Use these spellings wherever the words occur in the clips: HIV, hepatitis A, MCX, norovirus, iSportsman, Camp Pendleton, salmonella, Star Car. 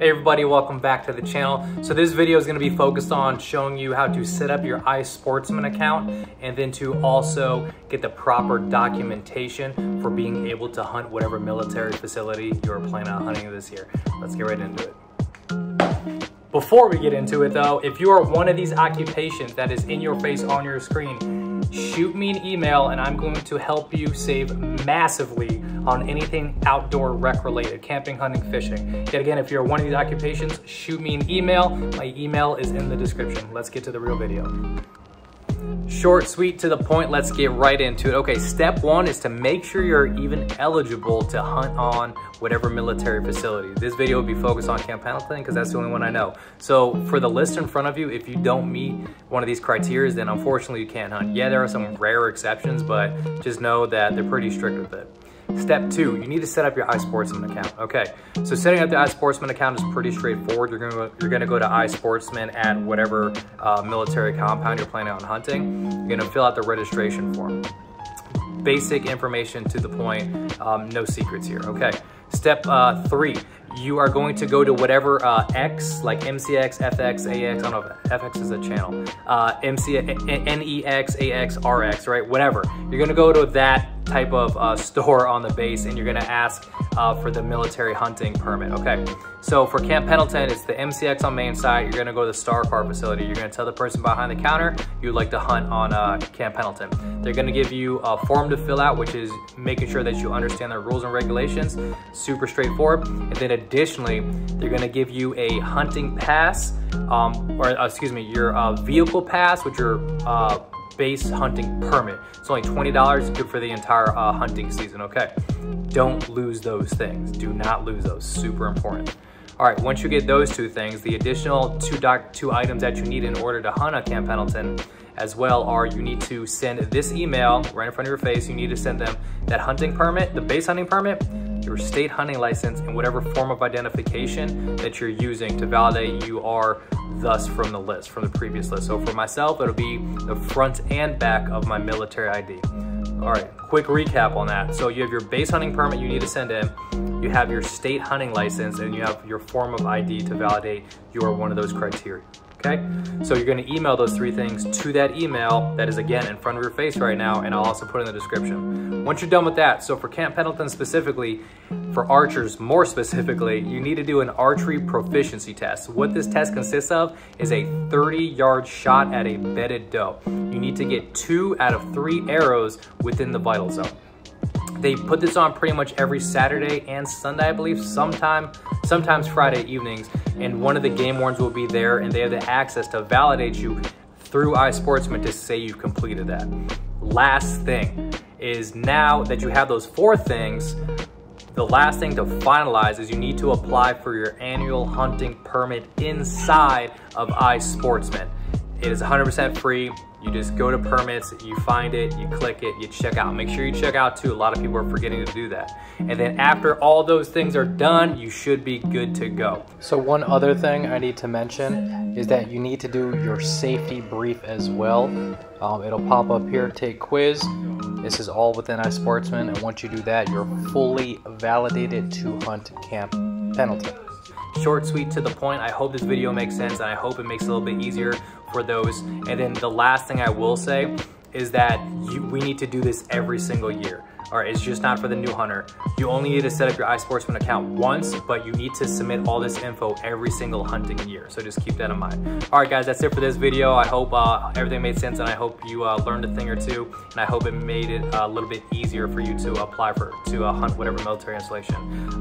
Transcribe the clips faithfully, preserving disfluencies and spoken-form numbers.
Hey everybody, welcome back to the channel. So this video is going to be focused on showing you how to set up your iSportsman account and then to also get the proper documentation for being able to hunt whatever military facility you're planning on hunting this year. Let's get right into it. Before we get into it though, if you are one of these occupations that is in your face on your screen, shoot me an email and I'm going to help you save massively on anything outdoor rec related, camping, hunting, fishing. Yet again, if you're one of these occupations, shoot me an email. My email is in the description. Let's get to the real video. Short, sweet, to the point, let's get right into it. Okay, step one is to make sure you're even eligible to hunt on whatever military facility. This video will be focused on Camp Pendleton because that's the only one I know. So for the list in front of you, if you don't meet one of these criteria, then unfortunately you can't hunt. Yeah, there are some rare exceptions, but just know that they're pretty strict with it. Step two, you need to set up your iSportsman account. Okay, so setting up the iSportsman account is pretty straightforward. You're gonna you're gonna go to iSportsman at whatever uh, military compound you're planning on hunting. You're gonna fill out the registration form. Basic information to the point, um, no secrets here. Okay, step uh, three, you are going to go to whatever uh, X, like M C X, F X, A X, I don't know if F X is a channel, uh, MC N E X, A X, R X, right? Whatever. You're going to go to that type of uh, store on the base and you're going to ask uh, for the military hunting permit. Okay. So for Camp Pendleton, it's the M C X on main site. You're going to go to the Star Car facility. You're going to tell the person behind the counter you'd like to hunt on uh, Camp Pendleton. They're going to give you a form to fill out, which is making sure that you understand their rules and regulations. Super straightforward. And then additionally, they're going to give you a hunting pass, um, or uh, excuse me, your uh, vehicle pass, which your uh, base hunting permit. It's only twenty dollars, good for the entire uh, hunting season. Okay, don't lose those things. Do not lose those. Super important. All right, once you get those two things, the additional two doc two items that you need in order to hunt at Camp Pendleton as well are you need to send this email right in front of your face. You need to send them that hunting permit, the base hunting permit, your state hunting license, and whatever form of identification that you're using to validate you are thus from the list, from the previous list. So for myself, it'll be the front and back of my military I D. All right, quick recap on that. So you have your base hunting permit you need to send in, you have your state hunting license, and you have your form of I D to validate you are one of those criteria. Okay, so you're gonna email those three things to that email that is again in front of your face right now, and I'll also put in the description. Once you're done with that, so for Camp Pendleton specifically, for archers more specifically, you need to do an archery proficiency test. What this test consists of is a thirty yard shot at a bedded doe. You need to get two out of three arrows within the vital zone. They put this on pretty much every Saturday and Sunday, I believe, sometime, sometimes Friday evenings, and one of the game wardens will be there and they have the access to validate you through iSportsman to say you've completed that. Last thing is, now that you have those four things, the last thing to finalize is you need to apply for your annual hunting permit inside of iSportsman. It is one hundred percent free. You just go to permits, you find it, you click it, you check out. Make sure you check out too. A lot of people are forgetting to do that. And then after all those things are done, you should be good to go. So one other thing I need to mention is that you need to do your safety brief as well. Um, it'll pop up here, take quiz. This is all within iSportsman. And once you do that, you're fully validated to hunt Camp Pendleton. Short, sweet, to the point. I hope this video makes sense and I hope it makes it a little bit easier for those. And then the last thing I will say is that you, we need to do this every single year. All right, it's just not for the new hunter. You only need to set up your iSportsman account once, but you need to submit all this info every single hunting year. So just keep that in mind. All right, guys, that's it for this video. I hope uh, everything made sense and I hope you uh, learned a thing or two. And I hope it made it a little bit easier for you to apply for, to uh, hunt whatever military installation.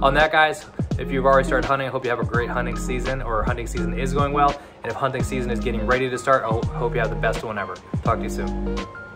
On that, guys, if you've already started hunting, I hope you have a great hunting season, or hunting season is going well. And if hunting season is getting ready to start, I hope you have the best one ever. Talk to you soon.